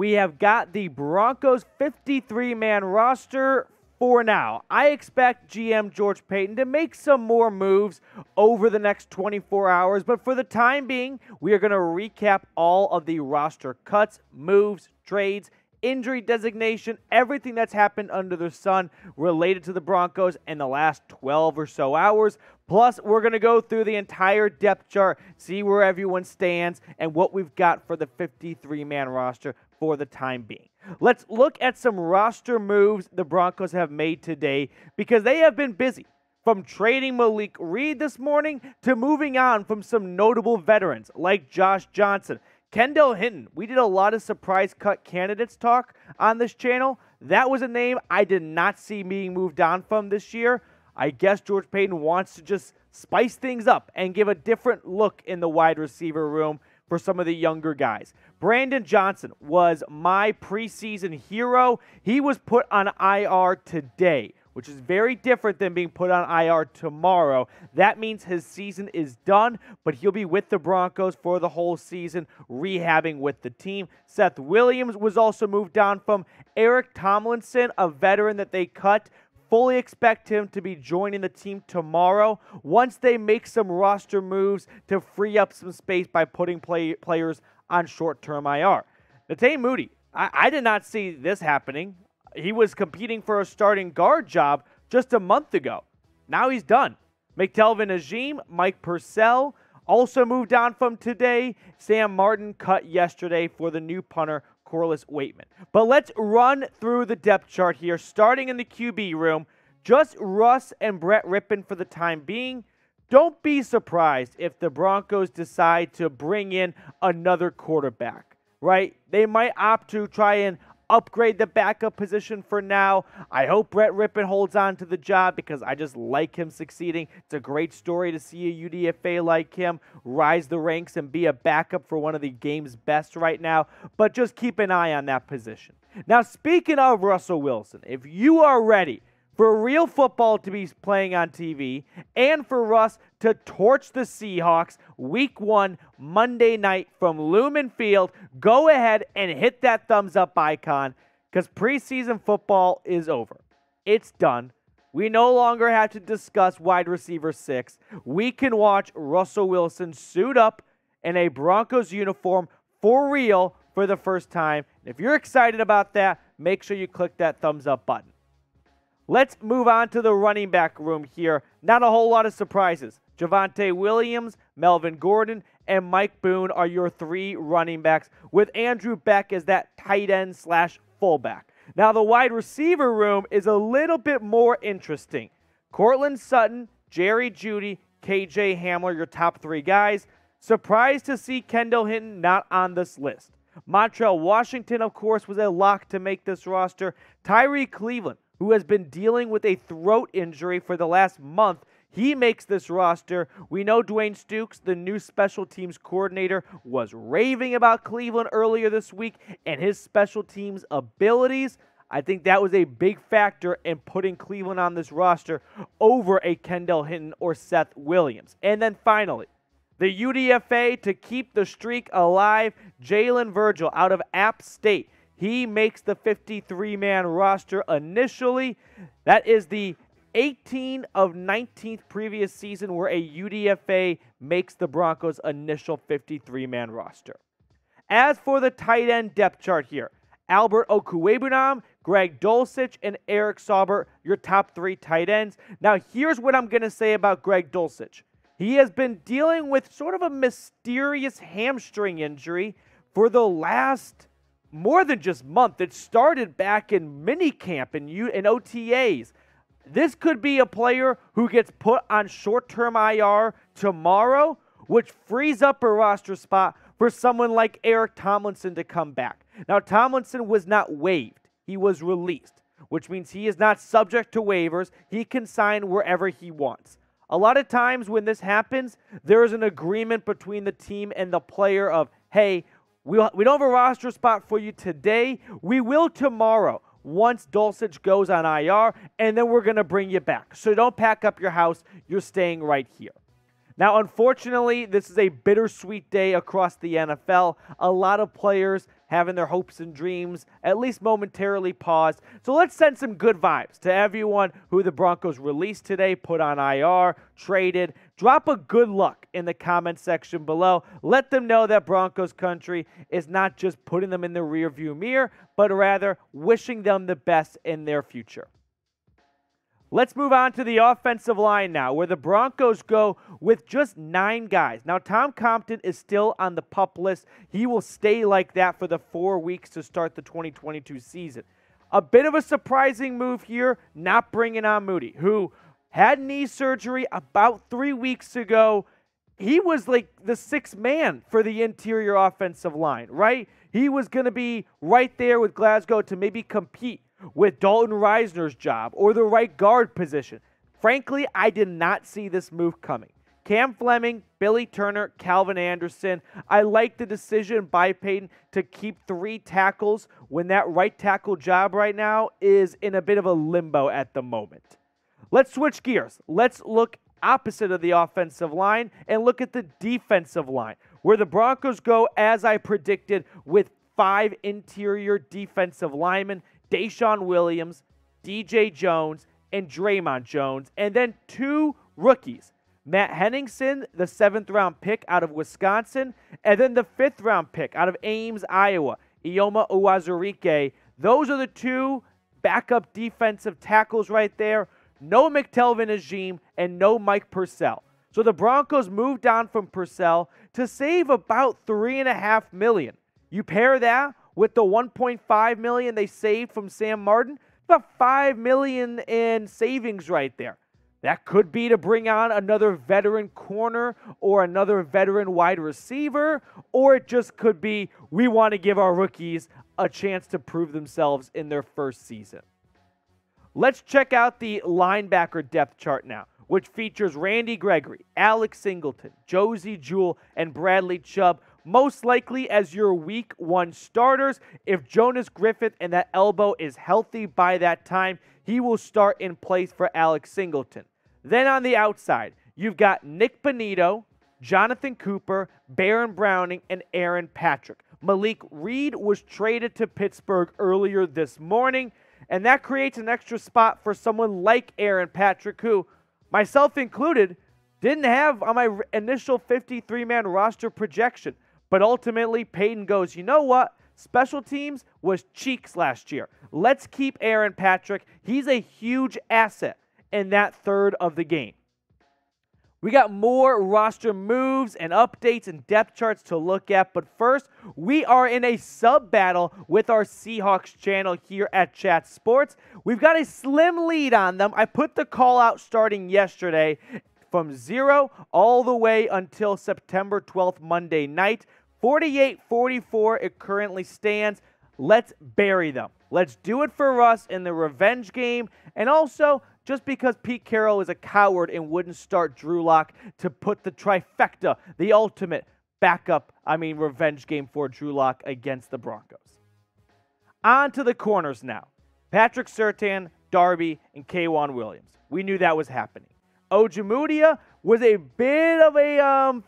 we have got the Broncos 53-man roster for now. I expect GM George Paton to make some more moves over the next 24 hours, but for the time being, we are going to recap all of the roster cuts, moves, trades, injury designation, everything that's happened under the sun related to the Broncos in the last 12 or so hours. Plus, we're going to go through the entire depth chart, see where everyone stands, and what we've got for the 53-man roster for the time being. Let's look at some roster moves the Broncos have made today, because they have been busy. From trading Malik Reed this morning to moving on from some notable veterans like Josh Johnson, Kendall Hinton. We did a lot of surprise cut candidates talk on this channel. That was a name I did not see being moved on from this year. I guess George Paton wants to just spice things up and give a different look in the wide receiver room for some of the younger guys. Brandon Johnson was my preseason hero. He was put on IR today, which is very different than being put on IR tomorrow. That means his season is done, but he'll be with the Broncos for the whole season, rehabbing with the team. Seth Williams was also moved on from Eric Tomlinson, a veteran that they cut. Fully expect him to be joining the team tomorrow once they make some roster moves to free up some space by putting players on short-term IR. Natane Moody, I did not see this happening. He was competing for a starting guard job just a month ago. Now he's done. McTelvin Agim, Mike Purcell, also moved on from today. Sam Martin cut yesterday for the new punter, Corliss Waitman. But let's run through the depth chart here, starting in the QB room. Just Russ and Brett Rypien for the time being. Don't be surprised if the Broncos decide to bring in another quarterback, right? They might opt to try and upgrade the backup position for now. I hope Brett Rypien holds on to the job because I just like him succeeding. It's a great story to see a UDFA like him rise the ranks and be a backup for one of the game's best right now. But just keep an eye on that position. Now, speaking of Russell Wilson, if you are ready for real football to be playing on TV and for Russ to torch the Seahawks week one Monday night from Lumen Field, go ahead and hit that thumbs up icon because preseason football is over. It's done. We no longer have to discuss wide receiver 6. We can watch Russell Wilson suit up in a Broncos uniform for real for the first time. And if you're excited about that, make sure you click that thumbs up button. Let's move on to the running back room here. Not a whole lot of surprises. Javonte Williams, Melvin Gordon, and Mike Boone are your three running backs, with Andrew Beck as that tight end / fullback. Now, the wide receiver room is a little bit more interesting. Courtland Sutton, Jerry Jeudy, K.J. Hamler, your top three guys. Surprised to see Kendall Hinton not on this list. Montrell Washington, of course, was a lock to make this roster. Tyrie Cleveland, who has been dealing with a throat injury for the last month. He makes this roster. We know Dwayne Stukes, the new special teams coordinator, was raving about Cleveland earlier this week and his special teams abilities. I think that was a big factor in putting Cleveland on this roster over a Kendall Hinton or Seth Williams. And then finally, the UDFA to keep the streak alive, Jalen Virgil out of App State. He makes the 53-man roster initially. That is the 18 of 19th previous season where a UDFA makes the Broncos' initial 53-man roster. As for the tight end depth chart here, Albert Okwuegbunam, Greg Dulcich, and Eric Saubert, your top three tight ends. Now, here's what I'm going to say about Greg Dulcich. He has been dealing with sort of a mysterious hamstring injury for the last more than just month. It started back in minicamp and OTAs. This could be a player who gets put on short-term IR tomorrow, which frees up a roster spot for someone like Eric Tomlinson to come back. Now, Tomlinson was not waived. He was released, which means he is not subject to waivers. He can sign wherever he wants. A lot of times when this happens, there is an agreement between the team and the player of, hey, we don't have a roster spot for you today. We will tomorrow once Dulcich goes on IR, and then we're going to bring you back. So don't pack up your house. You're staying right here. Now, unfortunately, this is a bittersweet day across the NFL. A lot of players having their hopes and dreams at least momentarily paused. So let's send some good vibes to everyone who the Broncos released today, put on IR, traded. Drop a good luck in the comment section below. Let them know that Broncos country is not just putting them in the rearview mirror, but rather wishing them the best in their future. Let's move on to the offensive line now, where the Broncos go with just 9 guys. Now, Tom Compton is still on the PUP list. He will stay like that for the 4 weeks to start the 2022 season. A bit of a surprising move here, not bringing on Moody, who had knee surgery about 3 weeks ago. He was like the 6th man for the interior offensive line, right? He was going to be right there with Glasgow to maybe compete with Dalton Reisner's job or the right guard position. Frankly, I did not see this move coming. Cam Fleming, Billy Turner, Calvin Anderson. I like the decision by Paton to keep 3 tackles when that right tackle job right now is in a bit of a limbo at the moment. Let's switch gears. Let's look opposite of the offensive line and look at the defensive line, where the Broncos go, as I predicted, with 5 interior defensive linemen. Deshaun Williams, DJ Jones, and Draymond Jones, and then 2 rookies. Matt Henningsen, the 7th-round pick out of Wisconsin, and then the 5th-round pick out of Ames, Iowa, Ioma Uwazurike. Those are the 2 backup defensive tackles right there. No McTelvin Agim and no Mike Purcell. So the Broncos moved on from Purcell to save about $3.5 million. You pair that with the $1.5 million they saved from Sam Martin, about $5 million in savings right there. That could be to bring on another veteran corner or another veteran wide receiver, or it just could be we want to give our rookies a chance to prove themselves in their first season. Let's check out the linebacker depth chart now, which features Randy Gregory, Alex Singleton, Josie Jewell, and Bradley Chubb, most likely as your week 1 starters. If Jonas Griffith and that elbow is healthy by that time, he will start in place for Alex Singleton. Then on the outside, you've got Nick Bonito, Jonathan Cooper, Baron Browning, and Aaron Patrick. Malik Reed was traded to Pittsburgh earlier this morning, and that creates an extra spot for someone like Aaron Patrick, who, myself included, didn't have on my initial 53-man roster projection. But ultimately, Paton goes, you know what? Special teams was cheeks last year. Let's keep Aaron Patrick. He's a huge asset in that third of the game. We got more roster moves and updates and depth charts to look at. But first, we are in a sub-battle with our Seahawks channel here at Chat Sports. We've got a slim lead on them. I put the call out starting yesterday from 0 all the way until September 12th, Monday night. 48-44 it currently stands. Let's bury them. Let's do it for Russ in the revenge game. And also, just because Pete Carroll is a coward and wouldn't start Drew Lock to put the trifecta, the ultimate backup, revenge game for Drew Lock against the Broncos. On to the corners now. Patrick Surtain, Darby, and K'Wan Williams. We knew that was happening. Ojemudia was a bit of a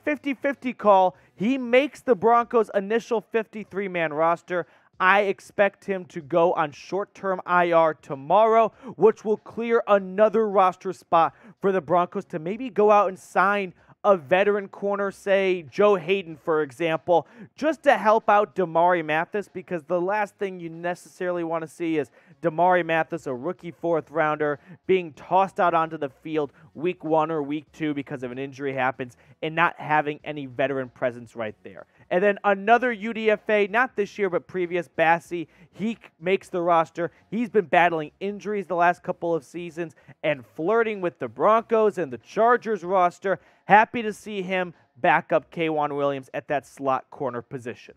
50-50 call. He makes the Broncos' initial 53-man roster. I expect him to go on short-term IR tomorrow, which will clear another roster spot for the Broncos to maybe go out and sign a veteran corner, say Joe Hayden, for example, just to help out Damarri Mathis, because the last thing you necessarily want to see is Damarri Mathis, a rookie 4th-rounder, being tossed out onto the field week 1 or week 2 because of an injury happens and not having any veteran presence right there. And then another UDFA, not this year but previous, Bassey, he makes the roster. He's been battling injuries the last couple of seasons and flirting with the Broncos and the Chargers roster. Happy to see him back up K'Wan Williams at that slot corner position.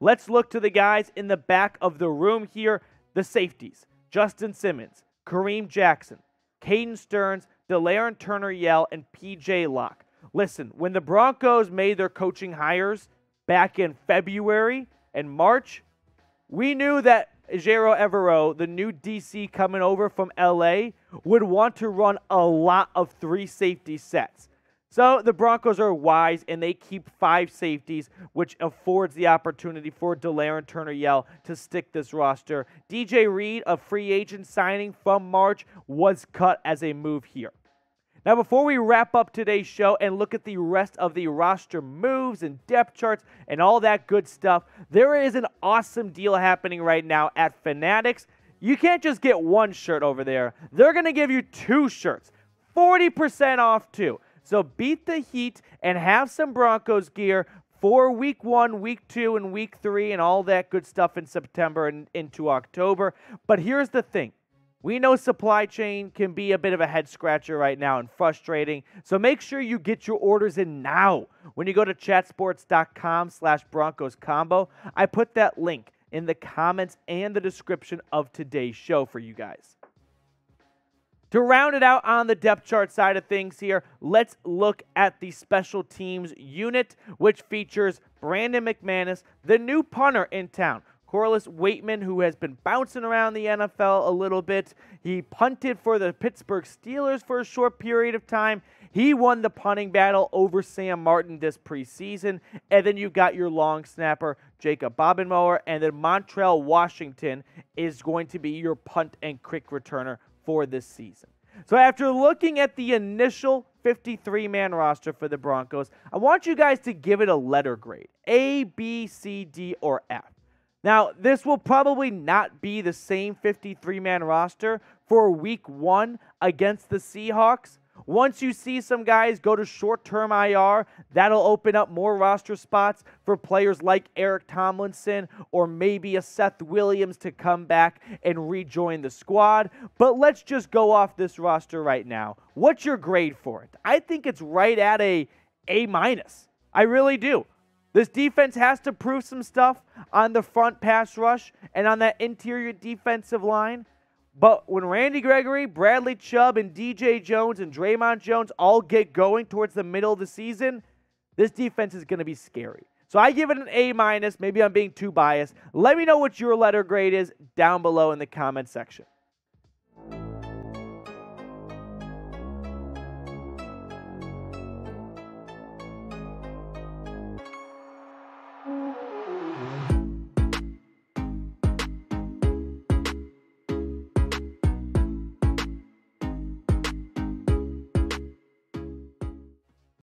Let's look to the guys in the back of the room here. The safeties, Justin Simmons, Kareem Jackson, Caden Stearns, Delarrin Turner-Yell, and P.J. Locke. Listen, when the Broncos made their coaching hires back in February and March, we knew that Jairo Evero, the new DC coming over from LA, would want to run a lot of 3 safety sets. So the Broncos are wise, and they keep 5 safeties, which affords the opportunity for Delarrin Turner-Yell to stick this roster. DJ Reed, a free agent signing from March, was cut as a move here. Now, before we wrap up today's show and look at the rest of the roster moves and depth charts and all that good stuff, there is an awesome deal happening right now at Fanatics. You can't just get one shirt over there. They're going to give you 2 shirts, 40% off too. So beat the heat and have some Broncos gear for Week 1, Week 2, and Week 3 and all that good stuff in September and into October. But here's the thing. We know supply chain can be a bit of a head-scratcher right now and frustrating, so make sure you get your orders in now. When you go to chatsports.com/BroncosCombo, I put that link in the comments and the description of today's show for you guys. To round it out on the depth chart side of things here, let's look at the special teams unit, which features Brandon McManus, the new punter in town, Corliss Waitman, who has been bouncing around the NFL a little bit. He punted for the Pittsburgh Steelers for a short period of time. He won the punting battle over Sam Martin this preseason. And then you've got your long snapper, Jacob Bobenmauer. And then Montrell Washington is going to be your punt and kick returner for this season. So after looking at the initial 53-man roster for the Broncos, I want you guys to give it a letter grade, A, B, C, D, or F. Now, this will probably not be the same 53-man roster for Week 1 against the Seahawks. Once you see some guys go to short-term IR, that'll open up more roster spots for players like Eric Tomlinson or maybe a Seth Williams to come back and rejoin the squad. But let's just go off this roster right now. What's your grade for it? I think it's right at a A-. I really do. This defense has to prove some stuff on the front pass rush and on that interior defensive line. But when Randy Gregory, Bradley Chubb, and DJ Jones and Draymond Jones all get going towards the middle of the season, this defense is going to be scary. So I give it an A-. Maybe I'm being too biased. Let me know what your letter grade is down below in the comment section.